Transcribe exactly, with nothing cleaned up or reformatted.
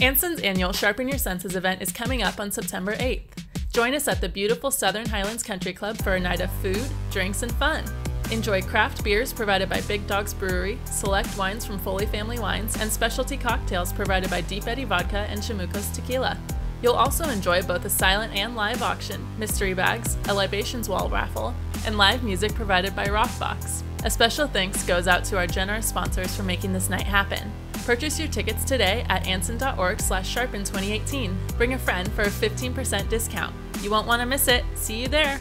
Anson's annual Sharpen Your Senses event is coming up on September eighth. Join us at the beautiful Southern Highlands Country Club for a night of food, drinks, and fun. Enjoy craft beers provided by Big Dogs Brewery, select wines from Foley Family Wines, and specialty cocktails provided by Deep Eddy Vodka and Chimucos Tequila. You'll also enjoy both a silent and live auction, mystery bags, a libations wall raffle, and live music provided by Rockbox. A special thanks goes out to our generous sponsors for making this night happen. Purchase your tickets today at anson dot org slash sharpen twenty eighteen. Bring a friend for a fifteen percent discount. You won't want to miss it. See you there!